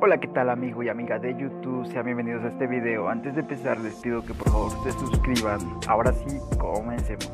Hola, ¿qué tal, amigo y amiga de YouTube? Sean bienvenidos a este video. Antes de empezar les pido que por favor se suscriban. Ahora sí, comencemos.